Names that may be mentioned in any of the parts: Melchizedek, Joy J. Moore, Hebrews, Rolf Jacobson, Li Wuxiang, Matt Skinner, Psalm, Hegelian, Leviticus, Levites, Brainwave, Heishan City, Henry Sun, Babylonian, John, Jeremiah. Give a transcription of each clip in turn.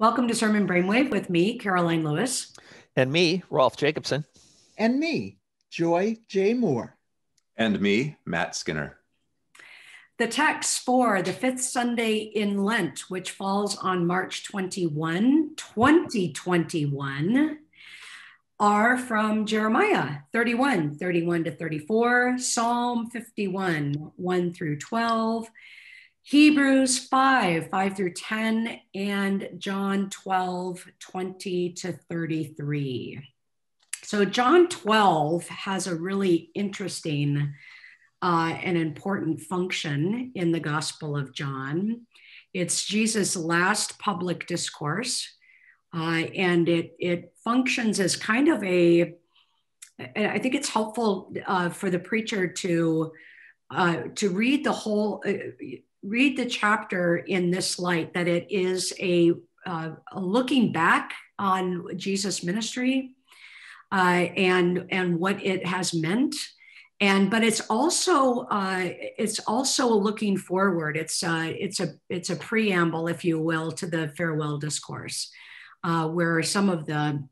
Welcome to Sermon Brainwave with me, Karoline Lewis. And me, Rolf Jacobson. And me, Joy J. Moore. And me, Matt Skinner. The text for the fifth Sunday in Lent, which falls on March 21, 2021, are from Jeremiah 31, 31 to 34, Psalm 51, 1 through 12, Hebrews 5, 5 through 10, and John 12, 20 to 33. So John 12 has a really interesting and important function in the Gospel of John. It's Jesus' last public discourse, and it functions as kind of a, I think it's helpful for the preacher to read the whole, read the chapter in this light, that it is a looking back on Jesus' ministry and what it has meant, but it's also a looking forward. It's a preamble, if you will, to the farewell discourse, where some of the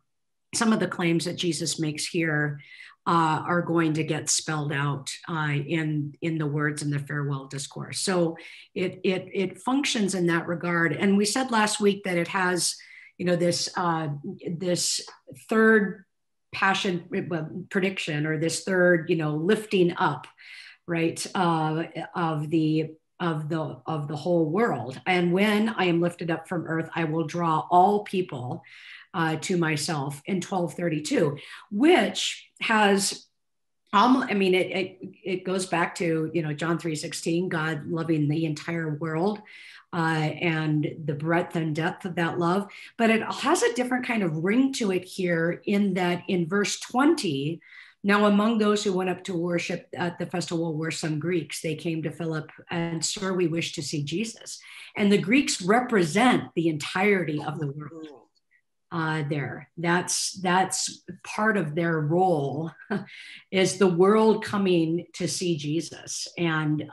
claims that Jesus makes here are going to get spelled out in the words in the farewell discourse. So it functions in that regard. And we said last week that it has, this third passion prediction, or this third, lifting up, right, of the whole world. And when I am lifted up from earth, I will draw all people to myself in 1232, which has, it goes back to, John 3:16, God loving the entire world and the breadth and depth of that love. But it has a different kind of ring to it here, in that in verse 20, now among those who went up to worship at the festival were some Greeks. They came to Philip and, "Sir, we wish to see Jesus." And the Greeks represent the entirety of the world. That's part of their role, is the world coming to see Jesus, and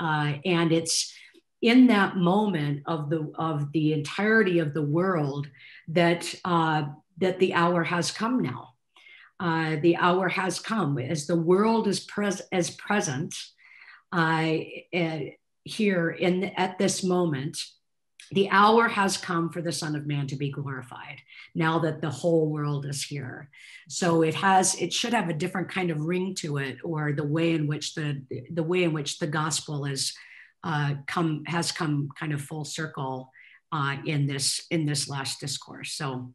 it's in that moment of the entirety of the world that the hour has come now. The hour has come, as the world is present here at this moment. The hour has come for the Son of Man to be glorified, now that the whole world is here. So it should have a different kind of ring to it, or the way in which the gospel is come kind of full circle in this last discourse. So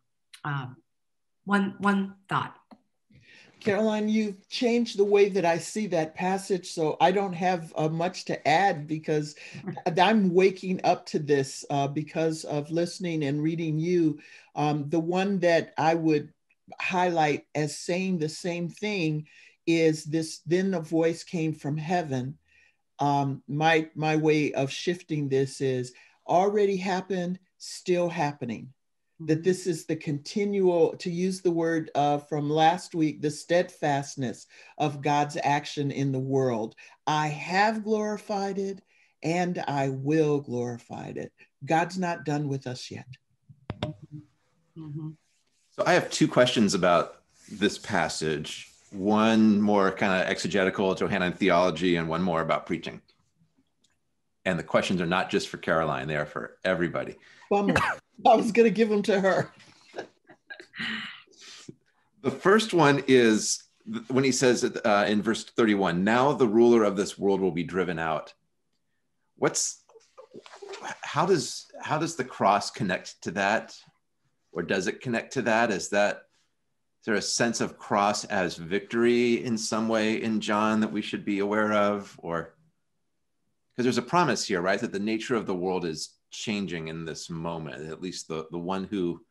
one thought. Karoline, you've changed the way that I see that passage, so I don't have much to add, because I'm waking up to this because of listening and reading you. The one that I would highlight as saying the same thing is this: "Then a voice came from heaven." My way of shifting this is already happened, still happening. That this is the continual, to use the word from last week, the steadfastness of God's action in the world. I have glorified it, and I will glorify it. God's not done with us yet. Mm-hmm. So I have two questions about this passage. One more kind of exegetical, Johannine theology, and one more about preaching. And the questions are not just for Karoline, they are for everybody. Bummer. I was going to give them to her. The first one is when he says in verse 31, "Now the ruler of this world will be driven out." How does the cross connect to that? Or does it connect to that? Is there a sense of cross as victory in some way in John that we should be aware of? Or, because there's a promise here, right? That the nature of the world is changing in this moment. At least the one who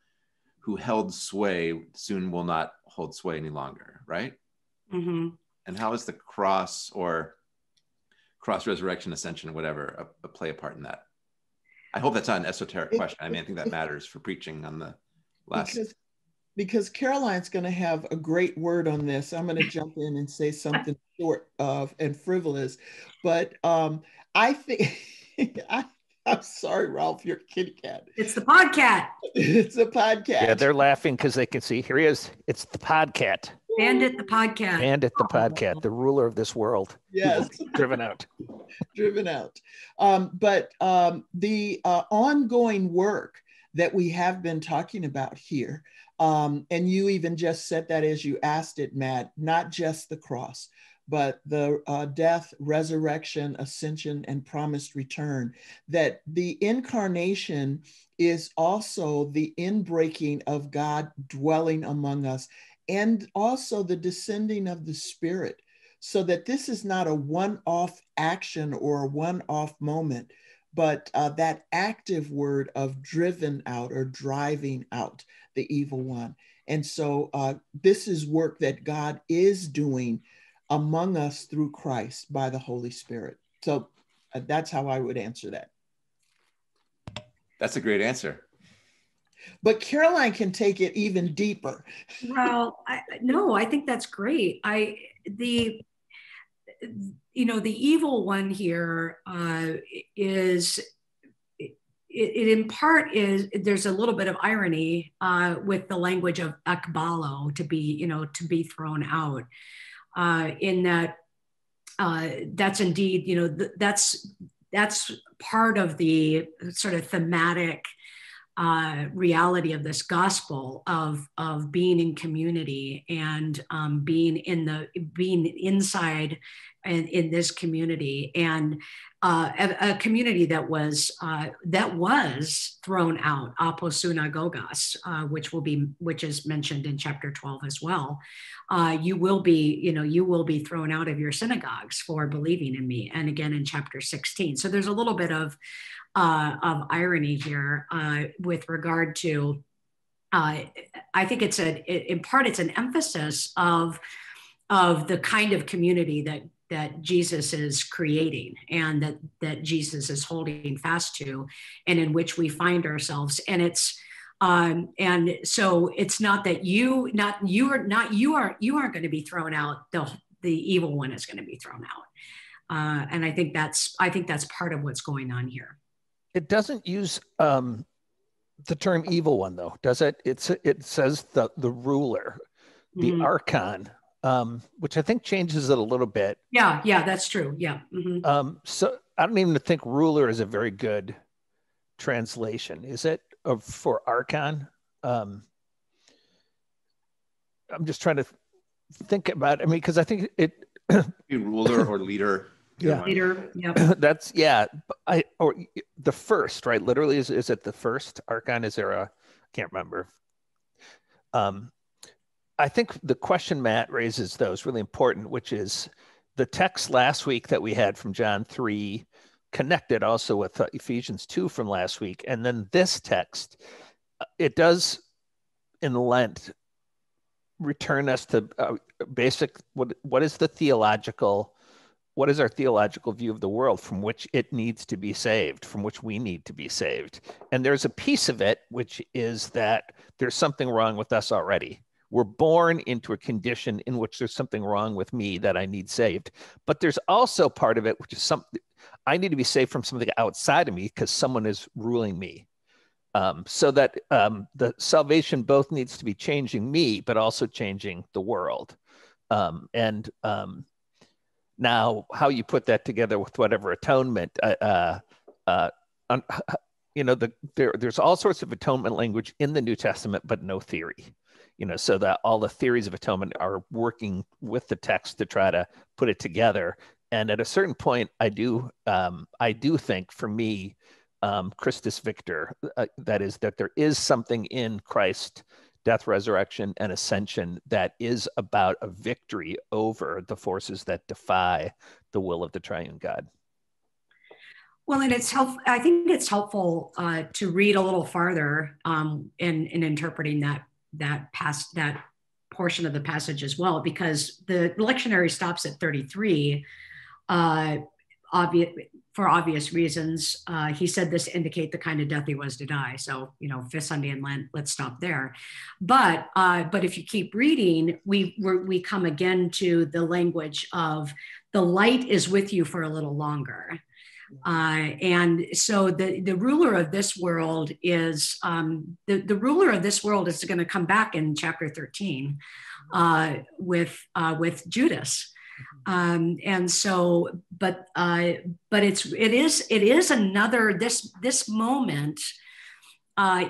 held sway soon will not hold sway any longer, right? Mm-hmm. And how is the cross, or cross, resurrection, ascension, whatever, play a part in that? I hope that's not an esoteric question. I think that matters for preaching on the last. Because Karoline's going to have a great word on this. I'm going to jump in and say something short of and frivolous, but I think I'm sorry, Rolf, you're a kitty cat. It's the podcat. It's a podcat. Yeah, they're laughing because they can see. Here he is. It's the podcat. Bandit the podcat. Bandit the podcat, the ruler of this world. Yes. Driven out. Driven out. But the ongoing work that we have been talking about here, and you even just said that as you asked it, Matt, not just the cross, but the death, resurrection, ascension, and promised return, that the incarnation is also the inbreaking of God dwelling among us, and also the descending of the Spirit, so that this is not a one-off action or a one-off moment, but that active word of driven out or driving out the evil one. And so this is work that God is doing among us through Christ by the Holy Spirit. So that's how I would answer that. That's a great answer. But Karoline can take it even deeper. Well, I think that's great. The evil one here is there's a little bit of irony with the language of ekbalo, to be thrown out. In that, that's indeed, that's part of the sort of thematic reality of this gospel of being in community and being inside and in this community, and a community that was thrown out, aposunagogos, which is mentioned in chapter 12 as well. You will be thrown out of your synagogues for believing in me, and again in chapter 16. So there's a little bit of irony here with regard to. I think it's in part an emphasis of the kind of community that Jesus is creating, and that Jesus is holding fast to, and in which we find ourselves. And it's and so it's not that you aren't going to be thrown out. The evil one is going to be thrown out. And I think that's part of what's going on here. It doesn't use the term evil one, though, does it? It says the ruler, the archon. Which I think changes it a little bit. Yeah, that's true. Yeah. Mm-hmm. So I don't even think ruler is a very good translation, is it, for archon? I'm just trying to think about it. I mean, because I think it ruler or leader. Yeah. Leader. Yep. That's or the first, right? Literally, is it the first archon? Is there a? Can't remember. I think the question Matt raises, though, is really important, which is the text last week that we had from John 3 connected also with Ephesians 2 from last week. And then this text, it does in Lent return us to basic, what is our theological view of the world from which it needs to be saved, from which we need to be saved? And there's a piece of it, which is that there's something wrong with us already. We're born into a condition in which there's something wrong with me that I need saved. But there's also part of it, which is something I need to be saved from something outside of me because someone is ruling me. So that the salvation both needs to be changing me, but also changing the world. Now how you put that together with whatever atonement, there's all sorts of atonement language in the New Testament, but no theory. So that all the theories of atonement are working with the text to try to put it together. And at a certain point, I do think for me, Christus Victor, that is that there is something in Christ's death, resurrection, and ascension that is about a victory over the forces that defy the will of the triune God. Well, and I think it's helpful to read a little farther in interpreting that portion of the passage as well, because the lectionary stops at 33 for obvious reasons. He said this indicate the kind of death he was to die. So, Fifth Sunday in Lent, let's stop there. But if you keep reading, we come again to the language of the light is with you for a little longer. And so the ruler of this world is, the ruler of this world is going to come back in chapter 13 with Judas. And so, but it is another, this moment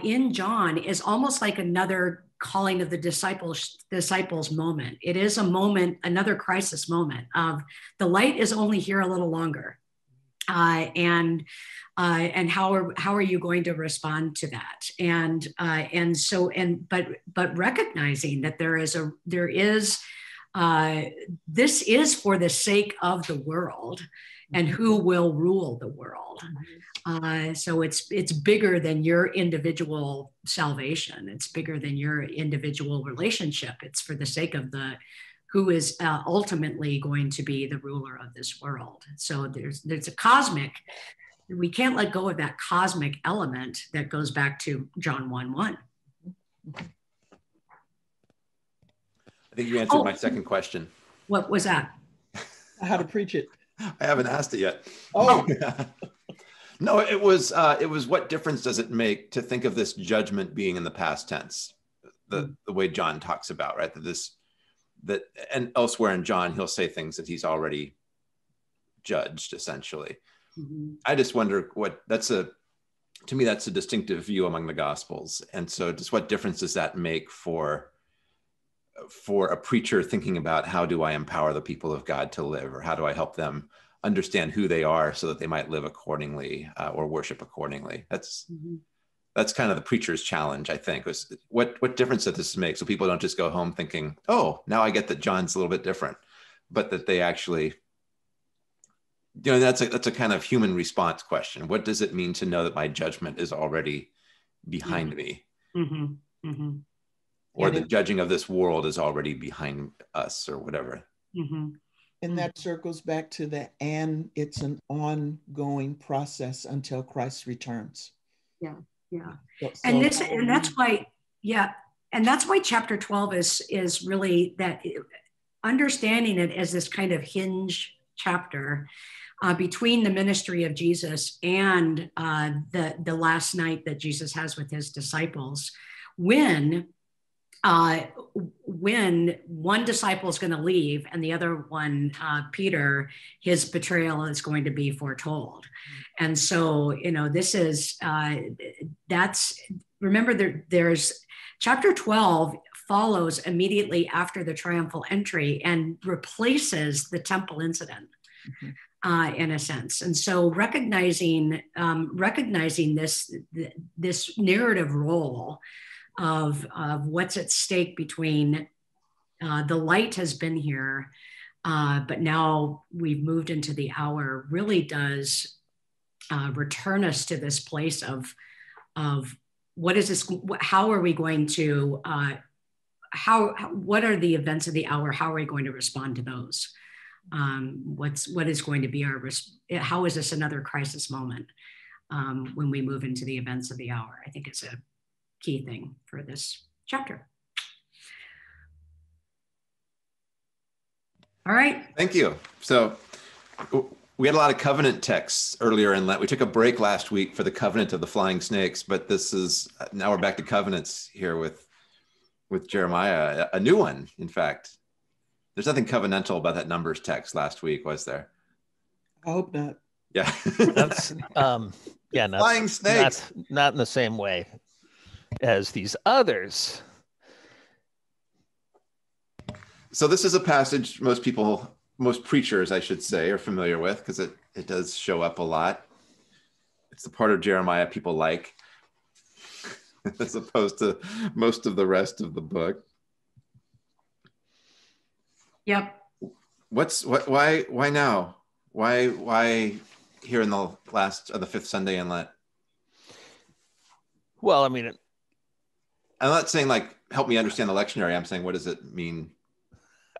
in John is almost like another calling of the disciples moment. It is a moment, another crisis moment of the light is only here a little longer. And how are you going to respond to that? And so, and, but recognizing that this is for the sake of the world and who will rule the world. So it's bigger than your individual salvation. It's bigger than your individual relationship. It's for the sake of who is ultimately going to be the ruler of this world. So there's a cosmic, we can't let go of that cosmic element that goes back to John 1:1. I think you answered my second question. What was that? How to preach it. I haven't asked it yet. Oh. No, it was what difference does it make to think of this judgment being in the past tense? The way John talks about, right? That and elsewhere in John, he'll say things that he's already judged, essentially. Mm-hmm. I just wonder to me, that's a distinctive view among the Gospels. And so just what difference does that make for a preacher thinking about how do I empower the people of God to live, or how do I help them understand who they are so that they might live accordingly or worship accordingly? That's kind of the preacher's challenge, I think, was what difference does this make? So people don't just go home thinking, oh, now I get that John's a little bit different, but that they actually, you know, that's a kind of human response question. What does it mean to know that my judgment is already behind me? Mm-hmm. Mm-hmm. Or the judging of this world is already behind us or whatever. Mm-hmm. And that circles back to it's an ongoing process until Christ returns. Yeah, yeah. And that's why chapter 12 is really that, understanding it as this kind of hinge chapter between the ministry of Jesus and the last night that Jesus has with his disciples, when one disciple is going to leave and the other one, Peter, his betrayal is going to be foretold. And so, you know, this is, remember there's chapter 12 follows immediately after the triumphal entry and replaces the temple incident. Mm-hmm. In a sense. And so recognizing this narrative role of what's at stake between the light has been here, but now we've moved into the hour, really does return us to this place of what is this, how are we going to, what are the events of the hour? How are we going to respond to those? What is going to be how is this another crisis moment when we move into the events of the hour? I think it's a key thing for this chapter. All right. Thank you. So we had a lot of covenant texts earlier in Lent. We took a break last week for the covenant of the flying snakes, but now we're back to covenants here with Jeremiah, a new one, in fact. There's nothing covenantal about that Numbers text last week, was there? I hope not. Yeah. Flying snakes. Not in the same way as these others. So this is a passage most preachers, I should say, are familiar with, because it does show up a lot. It's the part of Jeremiah people like, as opposed to most of the rest of the book. Yep. Why now? Why here in the the fifth Sunday in Lent? Well, I mean, I'm not saying like, help me understand the lectionary. I'm saying, what does it mean?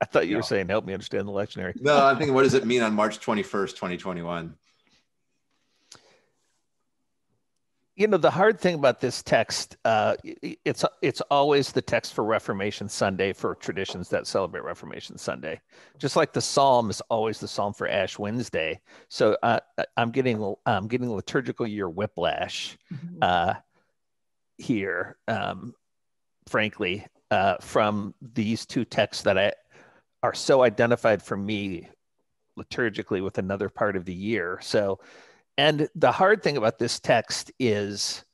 I thought you were saying, help me understand the lectionary. No, I'm thinking, what does it mean on March 21st, 2021? You know, the hard thing about this text, it's always the text for Reformation Sunday, for traditions that celebrate Reformation Sunday. Just like the Psalm is always the Psalm for Ash Wednesday. So I'm getting liturgical year whiplash here, frankly, from these two texts that are so identified for me liturgically with another part of the year. So. And the hard thing about this text is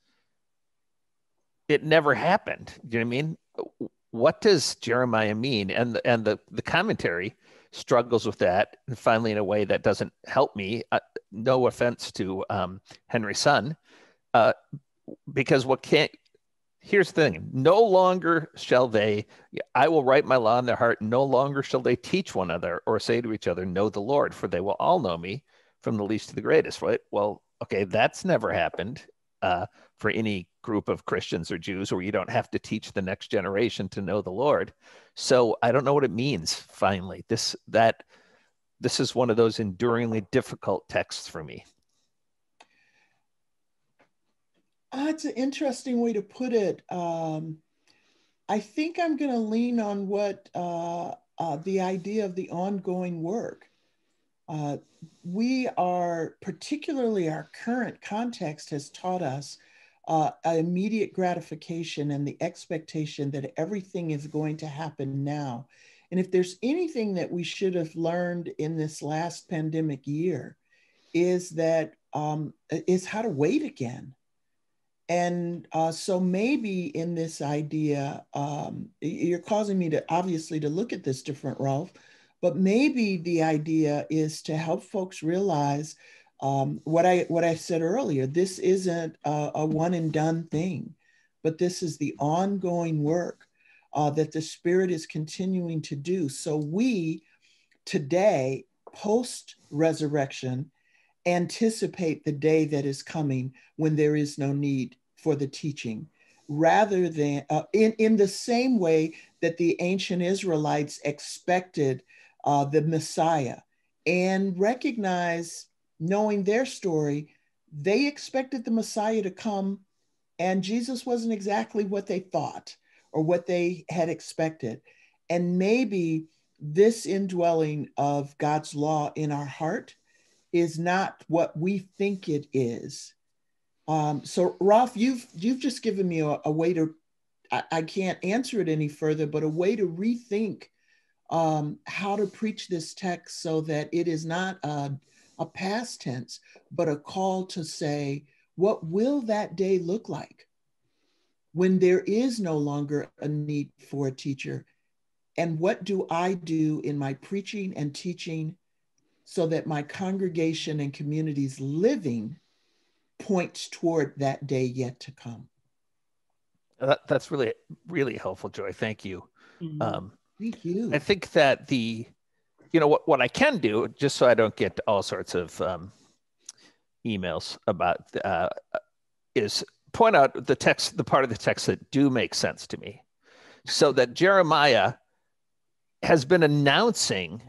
it never happened. Do you know what I mean? What does Jeremiah mean? And the commentary struggles with that, and finally in a way that doesn't help me, no offense to Henry Sun, because here's the thing, no longer shall they, I will write my law in their heart, no longer shall they teach one another or say to each other, know the Lord, for they will all know me, from the least to the greatest, right? Well, okay, that's never happened for any group of Christians or Jews, where you don't have to teach the next generation to know the Lord. So I don't know what it means, finally. This is one of those enduringly difficult texts for me. That's an interesting way to put it. I think I'm going to lean on what the idea of the ongoing work. We are, particularly our current context has taught us immediate gratification and the expectation that everything is going to happen now. And if there's anything that we should have learned in this last pandemic year is that is how to wait again. And so maybe in this idea, you're causing me to obviously to look at this different, Rolf. But maybe the idea is to help folks realize what I said earlier, this isn't a one and done thing, but this is the ongoing work that the Spirit is continuing to do. So we today, post-resurrection, anticipate the day that is coming when there is no need for the teaching. Rather than, in the same way that the ancient Israelites expected the Messiah and recognize, knowing their story, they expected the Messiah to come, and Jesus wasn't exactly what they thought or what they had expected. And maybe this indwelling of God's law in our heart is not what we think it is. So Rolf, you've just given me a way to, I can't answer it any further, but a way to rethink how to preach this text so that it is not a past tense, but a call to say, what will that day look like when there is no longer a need for a teacher? And what do I do in my preaching and teaching so that my congregation and community's living points toward that day yet to come? That's really, really helpful, Joy. Thank you. Mm-hmm. Thank you. I think that what I can do, just so I don't get all sorts of emails about, is point out the text, the part of the text that do make sense to me. So that Jeremiah has been announcing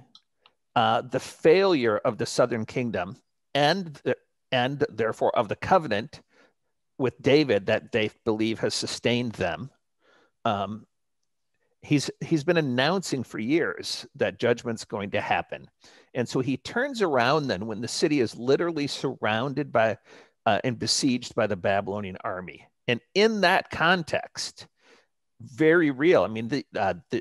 the failure of the Southern Kingdom and therefore of the covenant with David that they believe has sustained them. He's been announcing for years that judgment's going to happen. And so he turns around then when the city is literally surrounded by and besieged by the Babylonian army. And in that context, very real. I mean,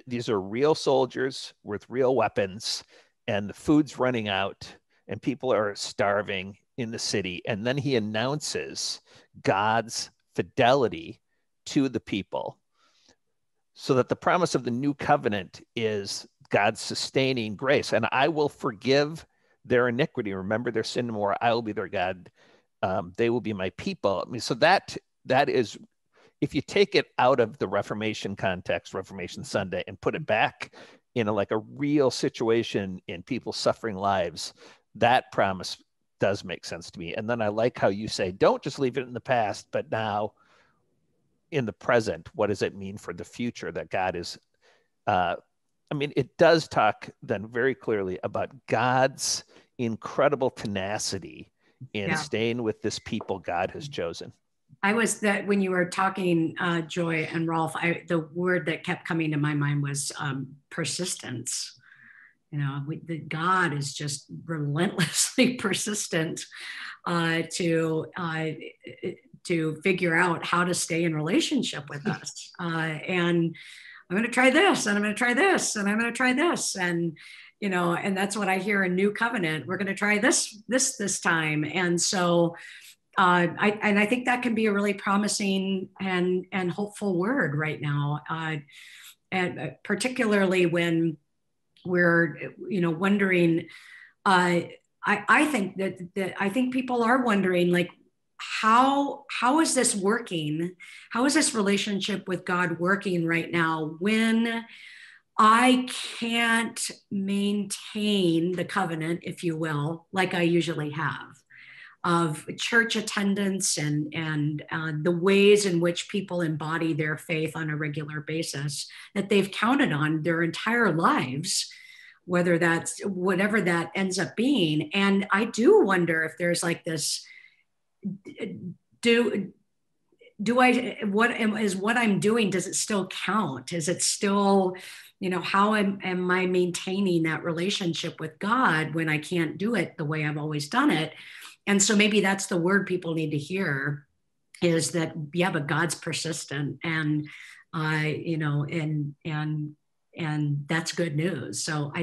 these are real soldiers with real weapons, and the food's running out and people are starving in the city. And then he announces God's fidelity to the people. So that the promise of the new covenant is God's sustaining grace. And I will forgive their iniquity. Remember their sin no more. I will be their God. They will be my people. I mean, so that is, if you take it out of the Reformation context, Reformation Sunday, and put it back in like a real situation in people suffering lives, that promise does make sense to me. And then I like how you say, don't just leave it in the past, but now, in the present, what does it mean for the future that God is, I mean, it does talk then very clearly about God's incredible tenacity in staying with this people God has chosen. I was that when you were talking, Joy and Rolf, the word that kept coming to my mind was persistence. You know, God is just relentlessly persistent to figure out how to stay in relationship with us. And I'm going to try this, and I'm going to try this, and I'm going to try this, and you know, and that's what I hear in New Covenant. We're going to try this time, and so. I think that can be a really promising and hopeful word right now, and particularly when we're, you know, wondering. I think people are wondering, like, how is this working? How is this relationship with God working right now when I can't maintain the covenant, if you will, like I usually have? Of church attendance and the ways in which people embody their faith on a regular basis that they've counted on their entire lives, whether that's whatever that ends up being. And I do wonder if there's like this, what I'm doing, does it still count? Is it still, you know, how am I maintaining that relationship with God when I can't do it the way I've always done it? And so maybe that's the word people need to hear, is that, yeah, but God's persistent, and you know, and that's good news. So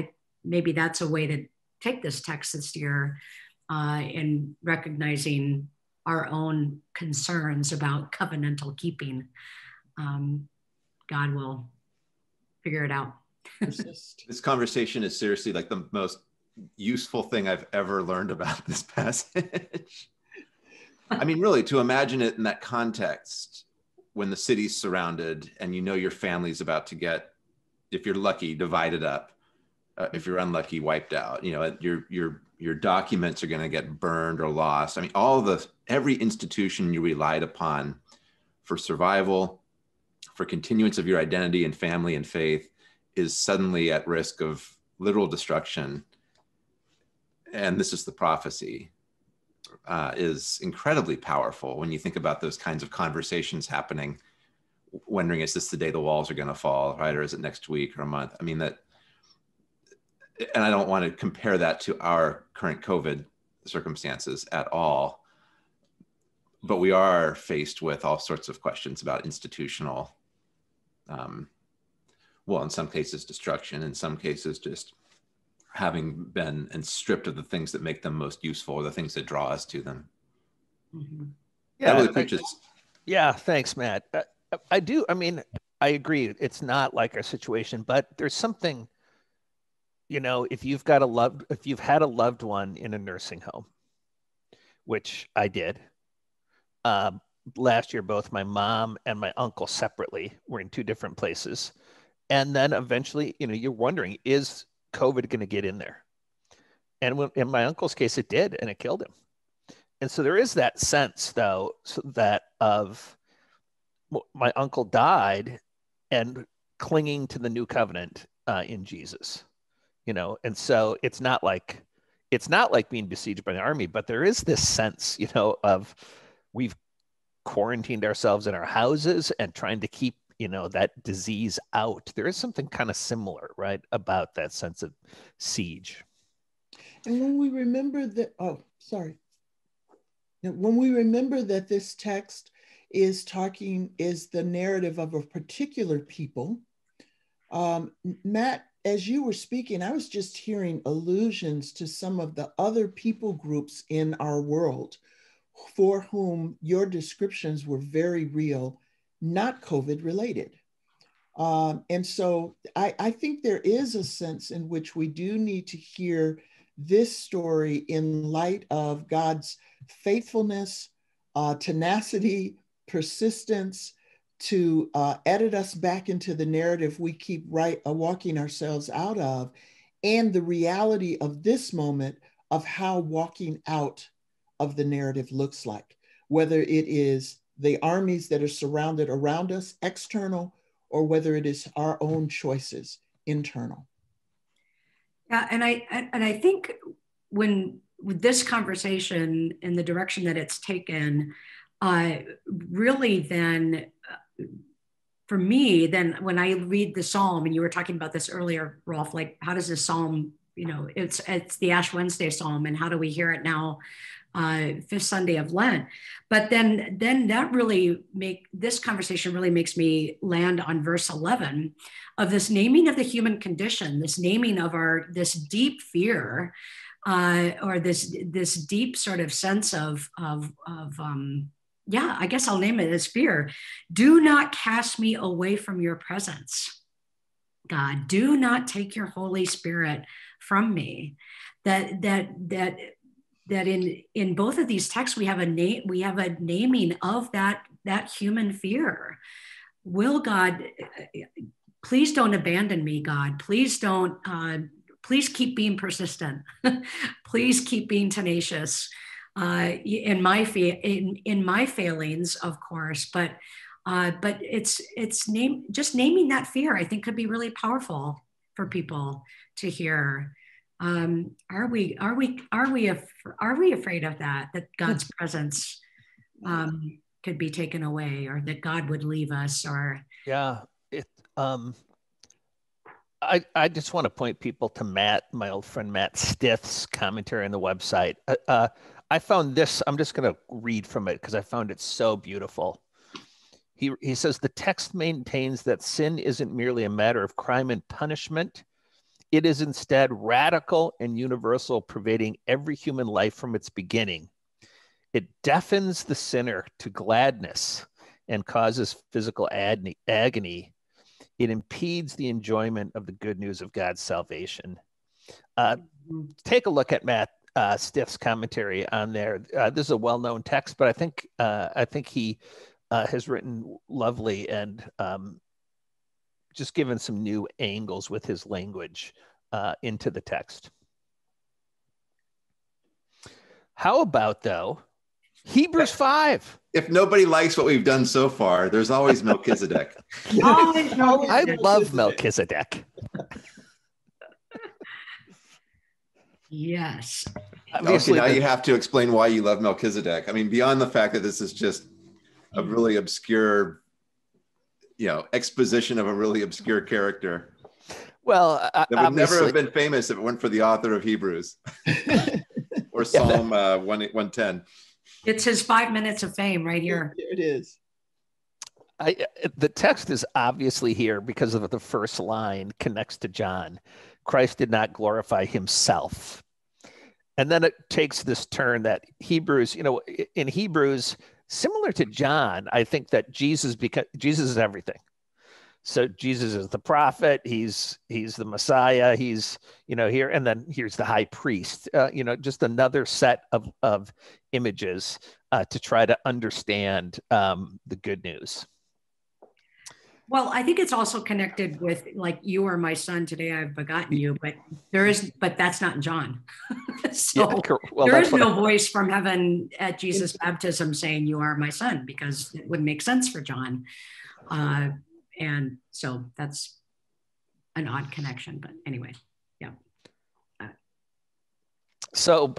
maybe that's a way to take this text this year, in recognizing our own concerns about covenantal keeping. God will figure it out. This conversation is seriously like the most useful thing I've ever learned about this passage. I mean, really, to imagine it in that context, when the city's surrounded and you know your family's about to get, if you're lucky, divided up, if you're unlucky, wiped out. You know, your documents are going to get burned or lost. I mean, every institution you relied upon for survival, for continuance of your identity and family and faith, is suddenly at risk of literal destruction. And this is the prophecy, is incredibly powerful when you think about those kinds of conversations happening, wondering, is this the day the walls are going to fall, right? Or is it next week or a month? I mean, and I don't want to compare that to our current COVID circumstances at all, but we are faced with all sorts of questions about institutional, well, in some cases destruction, in some cases just having been and stripped of the things that make them most useful, or the things that draw us to them. Mm-hmm. Yeah, really thanks, Matt. I do. I mean, I agree. It's not like our situation, but there's something. You know, if you've had a loved one in a nursing home, which I did last year, both my mom and my uncle separately were in two different places, and then eventually, you know, you're wondering, is COVID going to get in there? And in my uncle's case, it did, and it killed him. And so there is that sense, though, my uncle died and clinging to the new covenant in Jesus, you know. And so it's not like being besieged by the army, but there is this sense, you know, of we've quarantined ourselves in our houses and trying to keep, you know, that disease out. There is something kind of similar, right, about that sense of siege. And when we remember that, when we remember that this text is the narrative of a particular people, Matt, as you were speaking, I was just hearing allusions to some of the other people groups in our world for whom your descriptions were very real, not COVID related. And so I think there is a sense in which we do need to hear this story in light of God's faithfulness, tenacity, persistence to edit us back into the narrative we keep walking ourselves out of, and the reality of this moment of how walking out of the narrative looks like, whether it is the armies that are surrounded around us, external, or whether it is our own choices, internal. Yeah, and I think when with this conversation and the direction that it's taken, really then, for me, then when I read the Psalm, and you were talking about this earlier, Rolf, like how does this Psalm, you know, it's the Ash Wednesday Psalm, and how do we hear it now, fifth Sunday of Lent? But then that really this conversation really makes me land on verse 11 of this naming of the human condition, this naming of this deep fear, or this deep sort of sense of yeah, I guess I'll name it as fear. Do not cast me away from your presence, God. Do not take your Holy Spirit from me. That in both of these texts, we have a naming of that human fear. Will God, please don't abandon me, God. Please don't, please keep being persistent. Please keep being tenacious. In my failings, of course, but naming that fear, I think, could be really powerful for people to hear. Are we afraid of that God's presence could be taken away, or that God would leave us, or yeah? I just want to point people to Matt, my old friend Matt Stiff's commentary on the website. I found this, I'm just going to read from it because I found it so beautiful. He says, the text maintains that sin isn't merely a matter of crime and punishment. It is instead radical and universal, pervading every human life from its beginning. It deafens the sinner to gladness and causes physical agony. It impedes the enjoyment of the good news of God's salvation. Take a look at Matt Stiff's commentary on there. This is a well-known text, but I think he has written lovely and just given some new angles with his language into the text. How about, though, Hebrews 5? If nobody likes what we've done so far, there's always Melchizedek. I love Melchizedek. Yes. Obviously, okay, now you have to explain why you love Melchizedek. I mean, beyond the fact that this is just a really obscure, you know, exposition of a really obscure character. Well, that would never have been famous if it weren't for the author of Hebrews or Psalm 110. It's his 5 minutes of fame right here. There it is. The text is obviously here because of the first line connects to John. Christ did not glorify himself. And then it takes this turn that Hebrews, you know, in Hebrews, similar to John, I think that Jesus is everything. So Jesus is the prophet. He's the Messiah. He's, you know, here, and then here's the high priest, you know, just another set of images to try to understand the good news. Well, I think it's also connected with, like, you are my son, today I've begotten you, but that's not in John. So yeah, well, there is no voice from heaven at Jesus' baptism saying you are my son, because it wouldn't make sense for John. And so that's an odd connection, but anyway, yeah. So,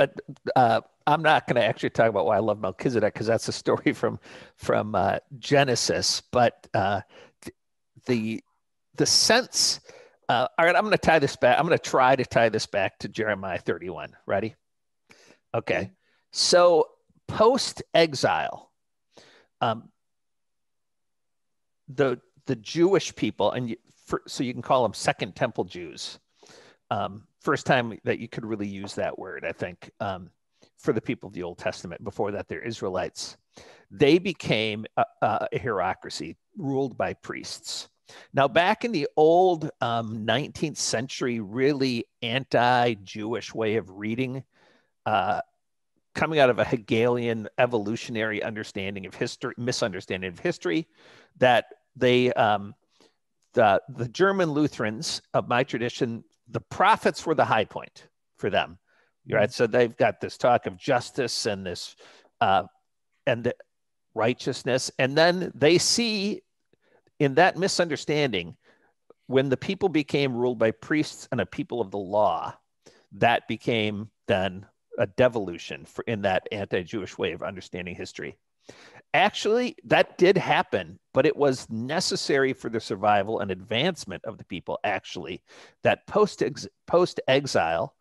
I'm not going to actually talk about why I love Melchizedek, because that's a story from Genesis. But the sense, all right, I'm going to tie this back. I'm going to try to tie this back to Jeremiah 31. Ready? Okay. So post-exile, the Jewish people, and so you can call them Second Temple Jews. First time that you could really use that word, I think, for the people of the Old Testament. Before that, they're Israelites. They became a hierarchy ruled by priests. Now, back in the old 19th century, really anti-Jewish way of reading, coming out of a Hegelian evolutionary understanding of history, misunderstanding of history, that they, the German Lutherans of my tradition, the prophets were the high point for them, right? So they've got this talk of justice and this and the righteousness, and then they see in that misunderstanding, when the people became ruled by priests and a people of the law, that became then a devolution in that anti-Jewish way of understanding history. Actually, that did happen, but it was necessary for the survival and advancement of the people, actually, that post-exile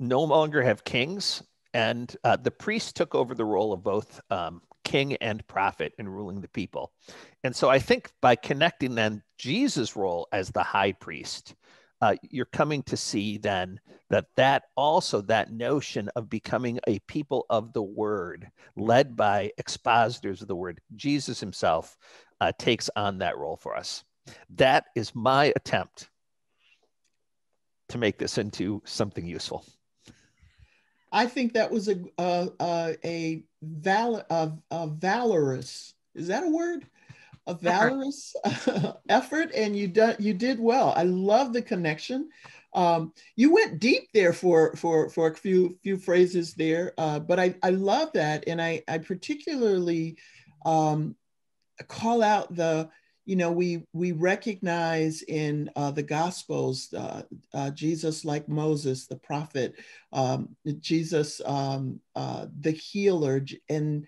no longer have kings, and the priests took over the role of both king and prophet in ruling the people. And so I think by connecting then Jesus' role as the high priest, you're coming to see then that also that notion of becoming a people of the word led by expositors of the word, Jesus himself takes on that role for us. That is my attempt to make this into something useful. I think that was a valorous, is that a word? A valorous effort, and you did well. I love the connection. You went deep there for a few phrases there, but I love that, and I particularly call out the, you know, we recognize in the Gospels Jesus like Moses the prophet, Jesus the healer, and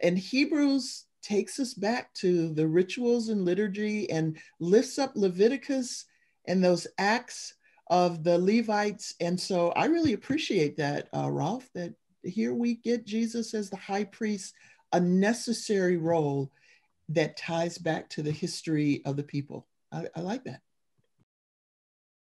Hebrews takes us back to the rituals and liturgy and lifts up Leviticus and those acts of the Levites. And so I really appreciate that, Rolf, that here we get Jesus as the high priest, a necessary role that ties back to the history of the people. I like that.